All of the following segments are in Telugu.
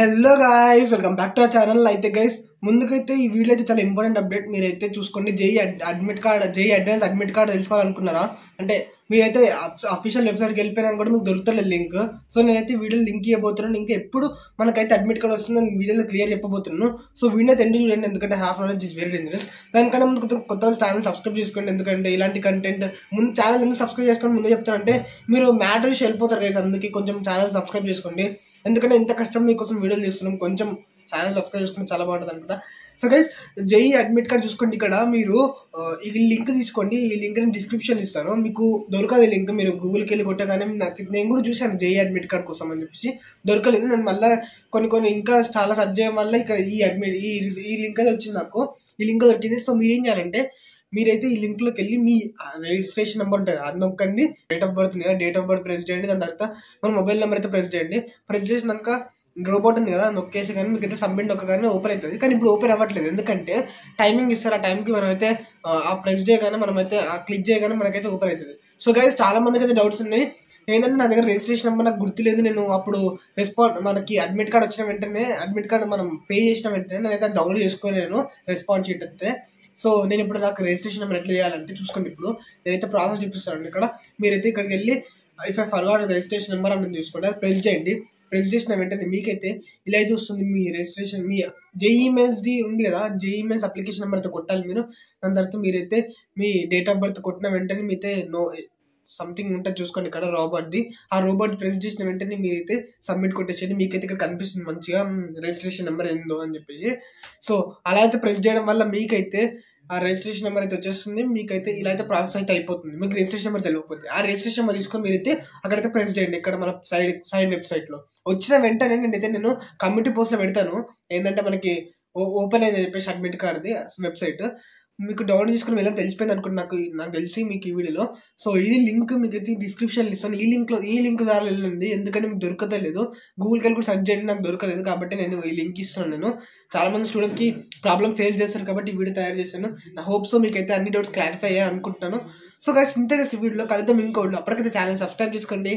Hello guys welcome back to our channel guys ముందుకైతే ఈ వీడియో అయితే చాలా ఇంపార్టెంట్ అప్డేట్ మీరైతే చూసుకోండి జేఈ అడ్వాన్స్ అడ్మిట్ కార్డ్ తెలుసుకోవాలనుకున్నారా అంటే మీరైతే ఆఫీషియల్ వెబ్‌సైట్ కి వెళ్ళిపోయినా కూడా మీకు దొరుకుతలే లింక్ సో నేనైతే వీడియో లింక్ ఇవ్వబోతున్నాను ఇంకా ఎప్పుడు మనకైతే అడ్మిట్ కార్డ్ వస్తుందో నేను వీడియోలో క్లియర్ చెప్పబోతున్నాను సో వీడియోని ఎండ్ చూడండి ఎందుకంటే half hour is very dangerous దానికన్నా ముందు కొత్త ఛానల్ సబ్స్క్రైబ్ చేసుకోండి ఎందుకంటే ఇలాంటి కంటెంట్ ముందు ఛానల్ ని సబ్స్క్రైబ్ చేసుకొని ముందు చెప్తానంటే మీరు మ్యాటర్ వెళ్ళిపోతారు గైస్ అందుకే కొంచెం ఛానల్ సబ్స్క్రైబ్ చేసుకోండి ఎందుకంటే ఇంత కష్టం మీకోసం వీడియోలు చేస్తున్నాం కొంచెం ఛానల్ సబ్స్క్రైబ్ చేసుకుని చాలా బాగుంటుంది అనుకుంటా so guys JEE admit card చూసుకోండి ఇక్కడ మీరు ఈ లింక్ తీసుకోండి ఈ లింక్ని డిస్క్రిప్షన్ ఇస్తాను మీకు దొరకదు ఈ లింక్ మీరు గూగుల్కి వెళ్ళి కొట్టగానే నాకు నేను కూడా చూశాను జేఈ అడ్మిట్ కార్డ్ కోసం అని చెప్పేసి దొరకలేదు నేను మళ్ళీ కొన్ని ఇంకా చాలా సెర్చ్ చేయడం వల్ల ఇక్కడ ఈ లింక్ అది వచ్చింది నాకు ఈ లింక్ దొరికింది సో మీరు ఏం చేయాలంటే మీరైతే ఈ లింక్లోకి వెళ్ళి మీ రిజిస్ట్రేషన్ నెంబర్ ఉంటుంది అది నొక్కండి డేట్ ఆఫ్ బర్త్ ఉంది డేట్ ఆఫ్ బర్త్ ప్రెస్ చేయండి దాని తర్వాత మన మొబైల్ నెంబర్ అయితే ప్రెస్ చేయండి ప్రెస్ చేసినాక రోబోట్ ఉంది కదా నొక్కేసి కానీ మీకైతే సబ్మిట్ నొక్కగానే ఓపెన్ అవుతుంది కానీ ఇప్పుడు ఓపెన్ అవ్వట్లేదు ఎందుకంటే టైమింగ్ ఇస్తారు ఆ టైంకి మనమైతే ఆ ప్రెస్ చేయగానే మనమైతే ఆ క్లిక్ చేయగానే మనకైతే ఓపెన్ అవుతుంది సో గైస్ చాలా మందికి అయితే డౌట్స్ ఉన్నాయి ఏంటంటే నా దగ్గర రిజిస్ట్రేషన్ నెంబర్ నాకు గుర్తులేదు నేను అప్పుడు మనకి అడ్మిట్ కార్డ్ వచ్చిన వెంటనే అడ్మిట్ కార్డ్ మనం పే చేసిన వెంటనే నేనైతే డౌన్లోడ్ చేసుకోలేను రెస్పాన్స్ షీట్ అయితే సో నేను ఇప్పుడు నాకు రిజిస్ట్రేషన్ నెంబర్ ఎట్లా చేయాలంటే చూసుకోండి ఇప్పుడు నేనైతే ప్రాసెస్ చూపిస్తాను ఇక్కడ మీరైతే ఇక్కడికి వెళ్ళి if I forgot registration number అని చూసుకోండి అది ప్రెస్ చేయండి రిజిస్ట్రేషన్ వెంటనే మీకైతే ఇలా అయితే వస్తుంది మీ రిజిస్ట్రేషన్ మీ జేఈ మెయిన్స్ది ఉంది కదా జేఈ మెయిన్స్ అప్లికేషన్ నెంబర్ అయితే కొట్టాలి మీరు దాని తర్వాత మీరైతే మీ డేట్ ఆఫ్ బర్త్ కొట్టిన వెంటనే మీతే నో సంథింగ్ ఉంటుంది చూసుకోండి ఇక్కడ రోబోట్ది ఆ రోబోట్ ప్రెస్ చేసిన వెంటనే మీరైతే సబ్మిట్ కొట్టేసేయండి మీకైతే ఇక్కడ కనిపిస్తుంది మంచిగా రిజిస్ట్రేషన్ నెంబర్ ఏందో అని చెప్పేసి సో అలా అయితే ప్రెస్ చేయడం వల్ల మీకైతే ఆ రిజిస్ట్రేషన్ నెంబర్ అయితే వచ్చేస్తుంది మీకైతే ఇలా అయితే ప్రాసెస్ అయితే అయిపోతుంది మీకు రిజిస్ట్రేషన్ నెంబర్ తెలియకపోతే ఆ రిజిస్ట్రేషన్ నెంబర్ తీసుకొని మీరైతే అక్కడైతే ప్రెస్ చేయండి ఇక్కడ మన సైడ్ వెబ్సైట్లో వచ్చిన వెంటనే నేను కమ్యూనిటీ పోస్ట్లో పెడతాను ఏంటంటే మనకి ఓపెన్ అయింది చెప్పేసి అడ్మిట్ కార్డ్ది వెబ్సైట్ మీకు డౌన్లోడ్ చేసుకుని వెళ్ళని తెలిసిపోయింది అనుకుంటే నాకు తెలిసి మీకు ఈ వీడియోలో సో ఇది లింక్ మీకు అయితే డిస్క్రిప్షన్లో ఇస్తాను ఈ లింక్ ద్వారా వెళ్ళింది ఎందుకంటే మీకు దొరకలేదు గూగుల్కి వెళ్ళి కూడా సెర్చ్ చేయండి నాకు దొరకలేదు కాబట్టి నేను ఈ లింక్ ఇస్తున్నాను నేను చాలామంది స్టూడెంట్స్కి ప్రాబ్లమ్ ఫేస్ చేస్తారు కాబట్టి ఈ వీడియో తయారు చేశాను నా హోప్స్ మీకైతే అన్ని డౌట్స్ క్లారిఫై అయ్యాయి అనుకుంటున్నాను సో గైస్ ఇంతే కదా ఈ వీడియోలో కలిద్దాం ఇంకో వీడియోలో అప్పటికైతే ఛానల్ సబ్స్క్రైబ్ చేసుకోండి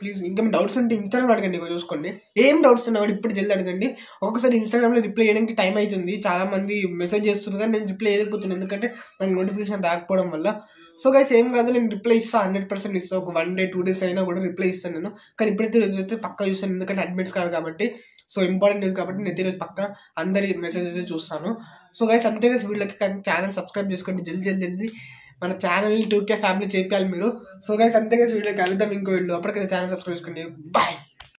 ప్లీజ్ ఇంకా మీ డౌట్స్ ఉంటే ఇన్స్టాగ్రామ్ అడగండి ఇక చూసుకోండి ఏం డౌట్స్ ఉన్నా కూడా ఇప్పుడు జల్ది అడగండి ఒకసారి ఇన్స్టాగ్రామ్లో రిప్లై చేయడానికి టైం అవుతుంది చాలా మంది మెసేజ్ చేస్తున్నారు కానీ నేను రిప్లై చేయలేకపోతున్నాను ఎందుకంటే నాకు నోటిఫికేషన్ రాకపోవడం వల్ల సో గైస్ ఏం కాదు నేను రిప్లై ఇస్తాను 100% ఇస్తాను ఒక 1-2 days అయినా కూడా రిప్లై ఇస్తాను నేను కానీ ఇప్పుడైతే రోజు అయితే పక్కా చూస్తాను ఎందుకంటే అడ్మిట్స్ కాదు కాబట్టి సో ఇంపార్టెంట్ న్యూస్ కాబట్టి నేను ఈరోజు పక్కా అందరి మెసేజెస్ చూస్తాను సో గైస్ అంతే గైస్ వీళ్ళకి ఛానల్ సబ్స్క్రైబ్ చేసుకోండి జల్ది మన ఛానల్ని 2K ఫ్యామిలీ చేయాలి మీరు సో గైస్ అంతే గైస్ వీడియోకి వెళ్దాం ఇంకో వీళ్ళు అప్పటికైతే ఛానల్ సబ్స్క్రైబ్ చేసుకోండి బాయ్.